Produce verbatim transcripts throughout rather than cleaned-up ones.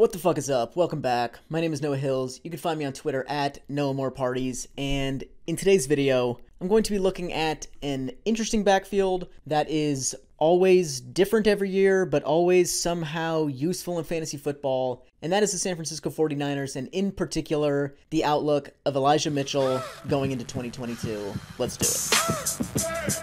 What the fuck is up? Welcome back. My name is Noah Hills. You can find me on Twitter at NoahMoreParties, and in today's video, I'm going to be looking at an interesting backfield that is always different every year, but always somehow useful in fantasy football, and that is the San Francisco forty-niners, and in particular, the outlook of Elijah Mitchell going into twenty twenty-two. Let's do it.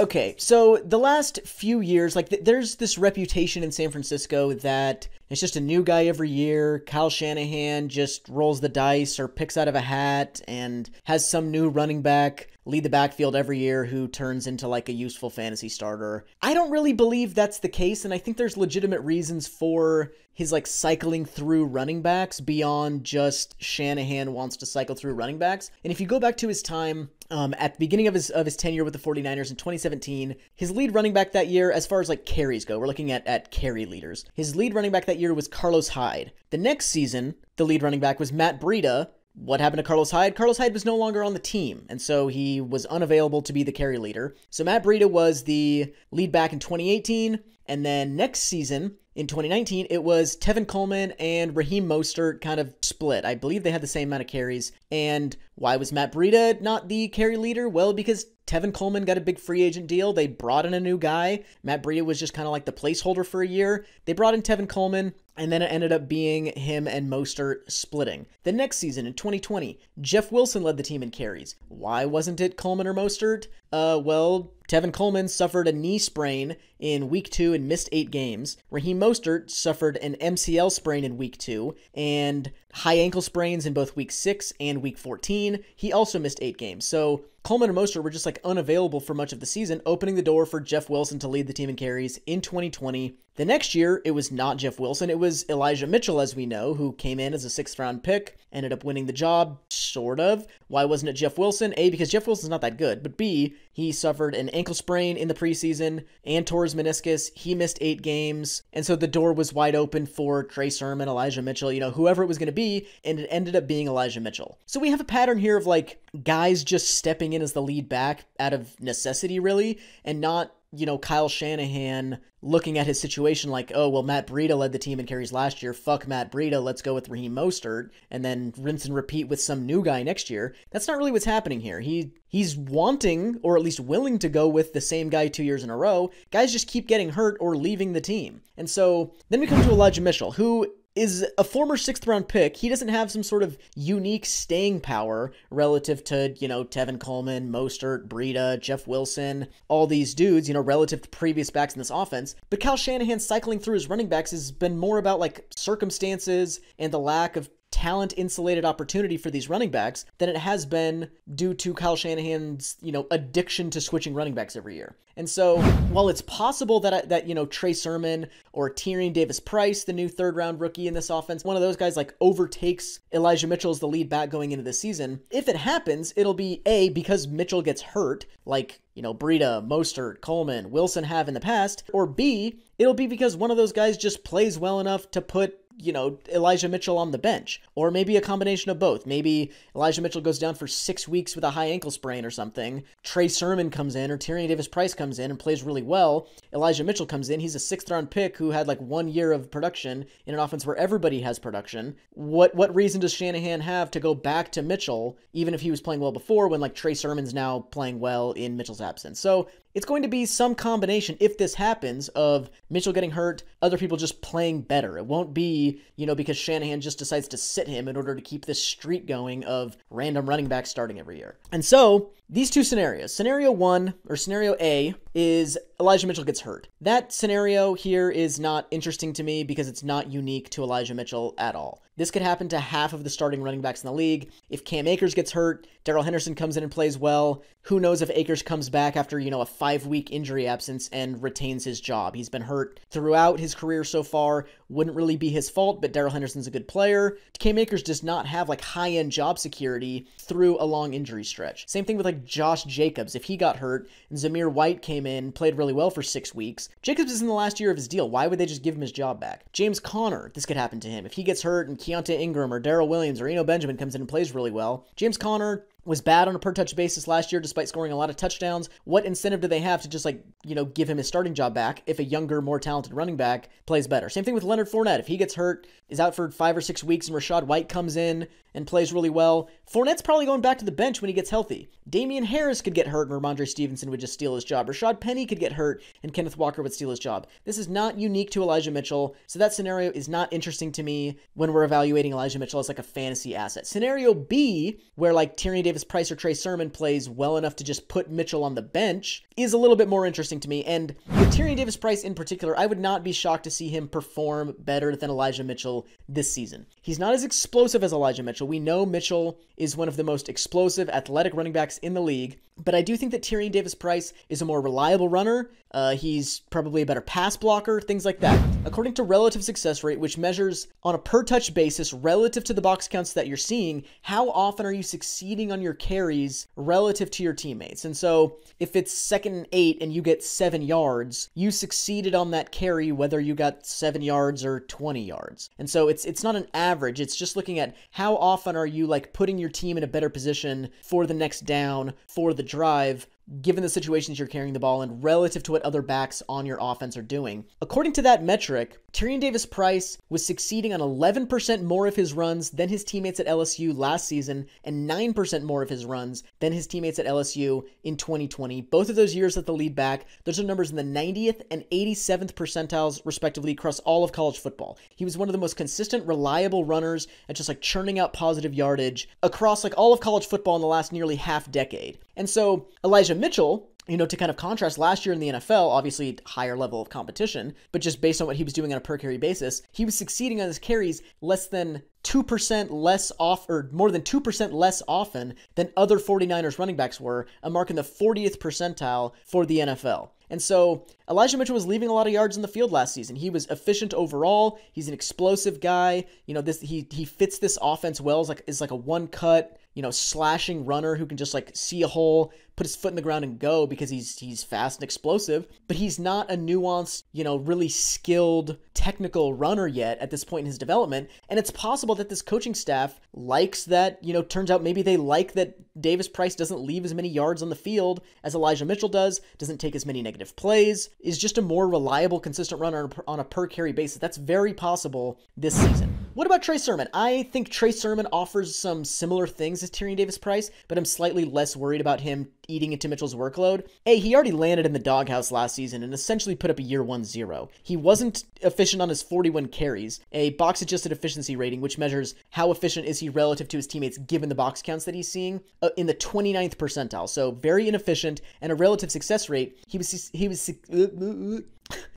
Okay, so the last few years, like, th there's this reputation in San Francisco that it's just a new guy every year. Kyle Shanahan just rolls the dice or picks out of a hat and has some new running back lead the backfield every year who turns into, like, a useful fantasy starter. I don't really believe that's the case, and I think there's legitimate reasons for his, like, cycling through running backs beyond just Shanahan wants to cycle through running backs. And if you go back to his time um, at the beginning of his of his tenure with the forty-niners in twenty seventeen, his lead running back that year, as far as, like, carries go, we're looking at, at carry leaders. His lead running back that year was Carlos Hyde. The next season, the lead running back was Matt Breida. What happened to Carlos Hyde? Carlos Hyde was no longer on the team, and so he was unavailable to be the carry leader. So Matt Breida was the lead back in twenty eighteen, and then next season, in twenty nineteen, it was Tevin Coleman and Raheem Mostert kind of split. I believe they had the same amount of carries. And why was Matt Breida not the carry leader? Well, because Tevin Coleman got a big free agent deal. They brought in a new guy. Matt Breida was just kind of like the placeholder for a year. They brought in Tevin Coleman, and then it ended up being him and Mostert splitting. The next season, in twenty twenty, Jeff Wilson led the team in carries. Why wasn't it Coleman or Mostert? Uh, well, Tevin Coleman suffered a knee sprain in week two and missed eight games. Raheem Mostert suffered an M C L sprain in week two and high ankle sprains in both week six and week fourteen. He also missed eight games. So Coleman and Mostert were just, like, unavailable for much of the season, opening the door for Jeff Wilson to lead the team in carries in twenty twenty. The next year, it was not Jeff Wilson. It was Elijah Mitchell, as we know, who came in as a sixth-round pick, ended up winning the job, sort of. Why wasn't it Jeff Wilson? A, because Jeff Wilson's not that good, but B, he suffered an ankle sprain in the preseason and tore his meniscus. He missed eight games, and so the door was wide open for Trey Sermon, Elijah Mitchell, you know, whoever it was going to be, and it ended up being Elijah Mitchell. So we have a pattern here of, like, guys just stepping in as the lead back out of necessity, really, and not, you know, Kyle Shanahan looking at his situation like, oh, well, Matt Breida led the team in carries last year. Fuck Matt Breida. Let's go with Raheem Mostert and then rinse and repeat with some new guy next year. That's not really what's happening here. He he's wanting, or at least willing, to go with the same guy two years in a row. Guys just keep getting hurt or leaving the team. And so then we come to Elijah Mitchell, who is a former sixth-round pick. He doesn't have some sort of unique staying power relative to, you know, Tevin Coleman, Mostert, Breida, Jeff Wilson, all these dudes, you know, relative to previous backs in this offense. But Kyle Shanahan cycling through his running backs has been more about, like, circumstances and the lack of talent-insulated opportunity for these running backs than it has been due to Kyle Shanahan's, you know, addiction to switching running backs every year. And so while it's possible that, that you know, Trey Sermon or Tyrion Davis-Price, the new third-round rookie in this offense, one of those guys, like, overtakes Elijah Mitchell as the lead back going into the season, if it happens, it'll be, A, because Mitchell gets hurt, like, you know, Breida, Mostert, Coleman, Wilson have in the past, or B, it'll be because one of those guys just plays well enough to put, you know, Elijah Mitchell on the bench, or maybe a combination of both. Maybe Elijah Mitchell goes down for six weeks with a high ankle sprain or something. Trey Sermon comes in, or Tyrion Davis-Price comes in and plays really well. Elijah Mitchell comes in. He's a sixth-round pick who had, like, one year of production in an offense where everybody has production. What what reason does Shanahan have to go back to Mitchell, even if he was playing well before, when, like, Trey Sermon's now playing well in Mitchell's absence? So it's going to be some combination, if this happens, of Mitchell getting hurt, other people just playing better. It won't be, you know, because Shanahan just decides to sit him in order to keep this streak going of random running backs starting every year. And so these two scenarios, scenario one, or scenario A, is Elijah Mitchell gets hurt. That scenario here is not interesting to me because it's not unique to Elijah Mitchell at all. This could happen to half of the starting running backs in the league. If Cam Akers gets hurt, Darrell Henderson comes in and plays well. Who knows if Akers comes back after, you know, a five-week injury absence and retains his job. He's been hurt throughout his career so far. Wouldn't really be his fault, but Darrell Henderson's a good player. Cam Akers does not have, like, high-end job security through a long injury stretch. Same thing with, like, Josh Jacobs. If he got hurt and Zamir White came in, played really well for six weeks. Jacobs is in the last year of his deal. Why would they just give him his job back? James Connor, this could happen to him. If he gets hurt and Keontae Ingram or Darryl Williams or Eno Benjamin comes in and plays really well, James Connor was bad on a per touch basis last year, despite scoring a lot of touchdowns. What incentive do they have to just like, you know, give him his starting job back if a younger, more talented running back plays better? Same thing with Leonard Fournette. If he gets hurt, is out for five or six weeks and Rachaad White comes in and plays really well, Fournette's probably going back to the bench when he gets healthy. Damian Harris could get hurt and Ramondre Stevenson would just steal his job. Rashad Penny could get hurt and Kenneth Walker would steal his job. This is not unique to Elijah Mitchell, so that scenario is not interesting to me when we're evaluating Elijah Mitchell as like a fantasy asset. Scenario B, where like Tyrion Davis-Price or Trey Sermon plays well enough to just put Mitchell on the bench, is a little bit more interesting to me. And with Tyrion Davis-Price in particular, I would not be shocked to see him perform better than Elijah Mitchell this season. He's not as explosive as Elijah Mitchell. We know Mitchell is one of the most explosive, athletic running backs in the league, but I do think that Tyrion Davis-Price is a more reliable runner. Uh, he's probably a better pass blocker, things like that. According to relative success rate, which measures on a per touch basis relative to the box counts that you're seeing, how often are you succeeding on your carries relative to your teammates? And so if it's second and eight and you get seven yards, you succeeded on that carry, whether you got seven yards or twenty yards. And so it's, it's not an average. It's just looking at how often are you like putting your team in a better position for the next down, for the drive, given the situations you're carrying the ball in relative to what other backs on your offense are doing. According to that metric, Tyrion Davis-Price was succeeding on eleven percent more of his runs than his teammates at L S U last season and nine percent more of his runs than his teammates at L S U in twenty twenty. Both of those years at the lead back, those are numbers in the ninetieth and eighty-seventh percentiles respectively across all of college football. He was one of the most consistent, reliable runners at just like churning out positive yardage across like all of college football in the last nearly half decade. And so Elijah Mitchell, you know, to kind of contrast last year in the N F L, obviously higher level of competition, but just based on what he was doing on a per carry basis, he was succeeding on his carries less than two percent less off, or more than two percent less often than other 49ers running backs were, a mark in the fortieth percentile for the N F L. And so Elijah Mitchell was leaving a lot of yards in the field last season. He was efficient overall. He's an explosive guy. You know, this, he, he fits this offense well. It's like, it's like a one cut, you know, slashing runner who can just like see a hole, put his foot in the ground and go, because he's, he's fast and explosive, but he's not a nuanced, you know, really skilled technical runner yet at this point in his development. And it's possible that this coaching staff likes that, you know, turns out maybe they like that Davis-Price doesn't leave as many yards on the field as Elijah Mitchell does, doesn't take as many negative plays, is just a more reliable, consistent runner on a per carry basis. That's very possible this season. What about Trey Sermon? I think Trey Sermon offers some similar things as Tyrion Davis-Price, but I'm slightly less worried about him eating into Mitchell's workload. Hey, he already landed in the doghouse last season and essentially put up a year one zero. He wasn't efficient on his forty-one carries, a box adjusted efficiency rating, which measures how efficient is he relative to his teammates given the box counts that he's seeing, uh, in the twenty-ninth percentile. So very inefficient, and a relative success rate. He was, he was, and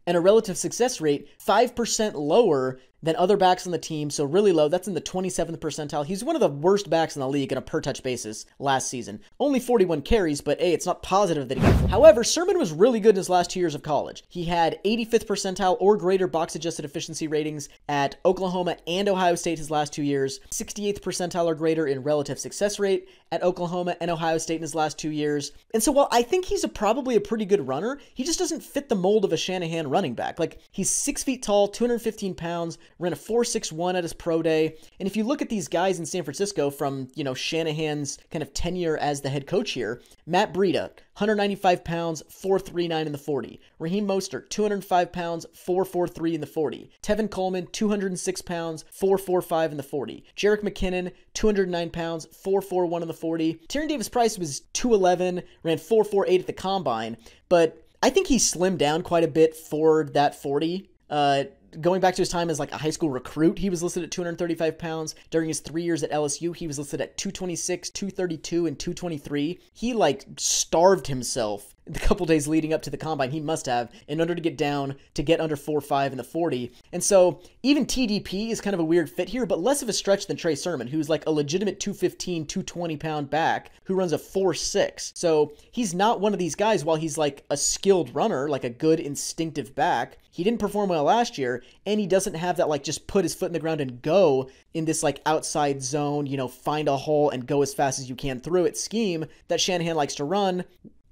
a relative success rate five percent lower than other backs on the team. So really low. That's in the twenty-seventh percentile. He's one of the worst backs in the league on a per touch basis last season. Only forty-one carries, but hey, it's not positive that he got. However, Sermon was really good in his last two years of college. He had eighty-fifth percentile or greater box adjusted efficiency ratings at Oklahoma and Ohio State his last two years, sixty-eighth percentile or greater in relative success rate at Oklahoma and Ohio State in his last two years. And so while I think he's a, probably a pretty good runner, he just doesn't fit the mold of a Shanahan running back. Like, he's six feet tall, two hundred fifteen pounds, ran a four six one at his pro day. And if you look at these guys in San Francisco from, you know, Shanahan's kind of tenure as the head coach here, Matt Breida, one hundred ninety-five pounds, four three nine in the forty. Raheem Mostert, two hundred five pounds, four four three in the forty. Tevin Coleman, two hundred six pounds, four four five in the forty. Jerick McKinnon, two hundred nine pounds, four four one in the forty. Tyrion Davis-Price was two eleven, ran four four eight at the combine, but I think he slimmed down quite a bit for that forty. Uh, going back to his time as like a high school recruit, he was listed at two hundred thirty-five pounds. During his three years at L S U, he was listed at two twenty-six, two thirty-two, and two twenty-three. He like starved himself the couple days leading up to the combine. He must have, in order to get down, to get under four five in the forty. And so even T D P is kind of a weird fit here, but less of a stretch than Trey Sermon, who's like a legitimate two fifteen, two twenty pound back who runs a four six. So he's not one of these guys. While he's like a skilled runner, like a good instinctive back, he didn't perform well last year, and he doesn't have that like just put his foot in the ground and go in this like outside zone, you know, find a hole and go as fast as you can through it scheme that Shanahan likes to run.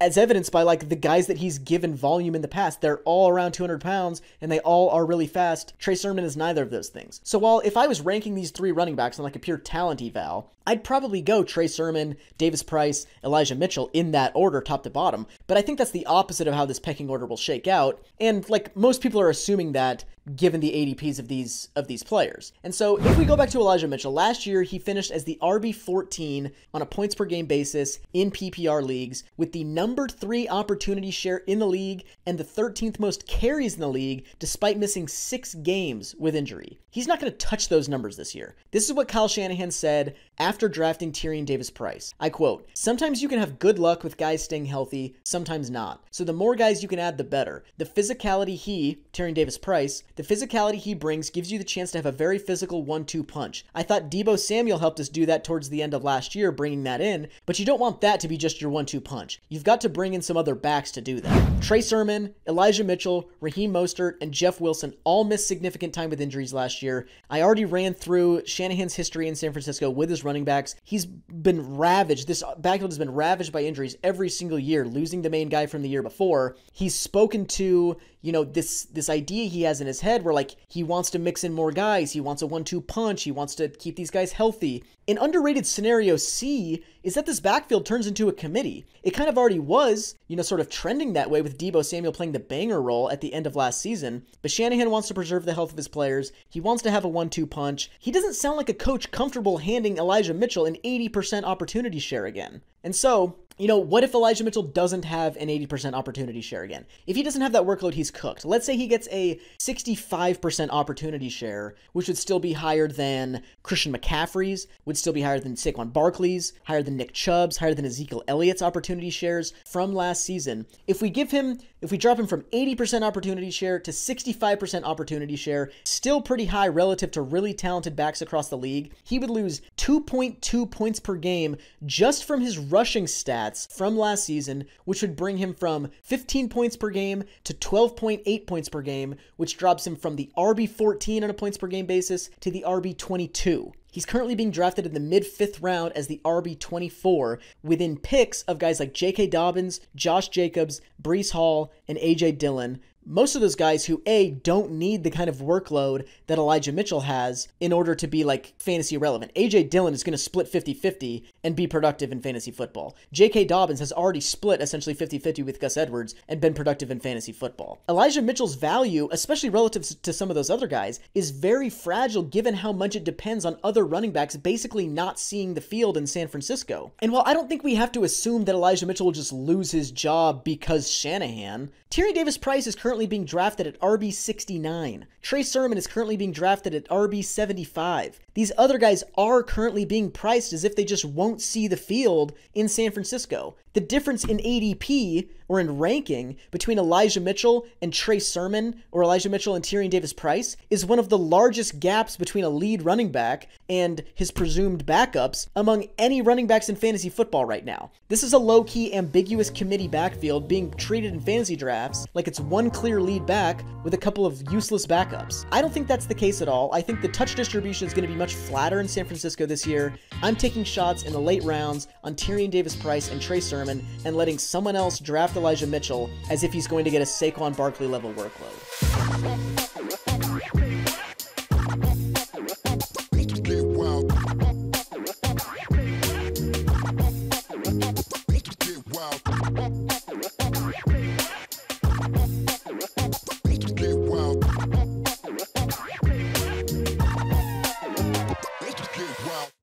as evidenced by like the guys that he's given volume in the past. They're all around two hundred pounds and they all are really fast. Trey Sermon is neither of those things. So while if I was ranking these three running backs on like a pure talent eval, I'd probably go Trey Sermon, Davis-Price, Elijah Mitchell in that order, top to bottom. But I think that's the opposite of how this pecking order will shake out. And like most people are assuming that given the A D Ps of these of these players. And so if we go back to Elijah Mitchell, last year he finished as the R B fourteen on a points per game basis in P P R leagues with the number three opportunity share in the league and the thirteenth most carries in the league despite missing six games with injury. He's not going to touch those numbers this year. This is what Kyle Shanahan said after drafting Tyrion Davis-Price. I quote, "Sometimes you can have good luck with guys staying healthy, sometimes not. So the more guys you can add, the better. The physicality he, Tyrion Davis-Price, the physicality he brings gives you the chance to have a very physical one two punch. I thought Deebo Samuel helped us do that towards the end of last year, bringing that in, but you don't want that to be just your one two punch. You've got to bring in some other backs to do that." Trey Sermon, Elijah Mitchell, Raheem Mostert, and Jeff Wilson all missed significant time with injuries last year. I already ran through Shanahan's history in San Francisco with his running backs. He's been ravaged. This backfield has been ravaged by injuries every single year, losing the main guy from the year before. He's spoken to, you know, this this idea he has in his head where like he wants to mix in more guys. He wants a one two punch. He wants to keep these guys healthy. An underrated scenario C is that this backfield turns into a committee. It kind of already was, you know, sort of trending that way with Deebo Samuel playing the banger role at the end of last season, but Shanahan wants to preserve the health of his players. He wants to have a one two punch. He doesn't sound like a coach comfortable handing Elijah Mitchell an eighty percent opportunity share again. And so, you know, what if Elijah Mitchell doesn't have an eighty percent opportunity share again? If he doesn't have that workload, he's cooked. Let's say he gets a sixty-five percent opportunity share, which would still be higher than Christian McCaffrey's, would still be higher than Saquon Barkley's, higher than Nick Chubb's, higher than Ezekiel Elliott's opportunity shares from last season. If we give him, if we drop him from eighty percent opportunity share to sixty-five percent opportunity share, still pretty high relative to really talented backs across the league, he would lose two point two points per game just from his rushing stats from last season, which would bring him from fifteen points per game to twelve point eight points per game, which drops him from the R B fourteen on a points per game basis to the R B twenty-two. He's currently being drafted in the mid-fifth round as the R B twenty-four, within picks of guys like J K Dobbins, Josh Jacobs, Breece Hall, and A J Dillon. Most of those guys who, A, don't need the kind of workload that Elijah Mitchell has in order to be, like, fantasy relevant. A J Dillon is going to split fifty fifty and be productive in fantasy football. J K Dobbins has already split essentially fifty fifty with Gus Edwards and been productive in fantasy football. Elijah Mitchell's value, especially relative to some of those other guys, is very fragile given how much it depends on other running backs basically not seeing the field in San Francisco. And while I don't think we have to assume that Elijah Mitchell will just lose his job because Shanahan, Tyrion Davis-Price is currently currently being drafted at R B sixty-nine. Trey Sermon is currently being drafted at R B seventy-five. These other guys are currently being priced as if they just won't see the field in San Francisco. The difference in A D P or in ranking between Elijah Mitchell and Trey Sermon or Elijah Mitchell and Tyrion Davis-Price is one of the largest gaps between a lead running back and his presumed backups among any running backs in fantasy football right now. This is a low-key, ambiguous committee backfield being treated in fantasy drafts like it's one clear lead back with a couple of useless backups. I don't think that's the case at all. I think the touch distribution is going to be much flatter in San Francisco this year. I'm taking shots in the late rounds on Tyrion Davis-Price and Trey Sermon and letting someone else draft Elijah Mitchell as if he's going to get a Saquon Barkley level workload.